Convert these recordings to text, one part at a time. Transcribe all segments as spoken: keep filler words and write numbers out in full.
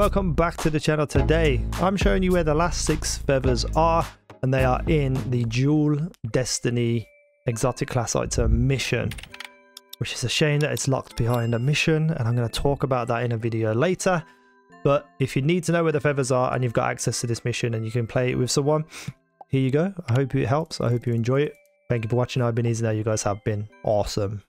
Welcome back to the channel. Today I'm showing you where the last six feathers are, and they are in the Dual Destiny exotic class item mission, which is a shame that it's locked behind a mission, and I'm going to talk about that in a video later. But if you need to know where the feathers are and you've got access to this mission and you can play it with someone, here you go. I hope it helps. I hope you enjoy it. Thank you for watching. I've been easynow. You guys have been awesome.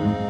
Thank you.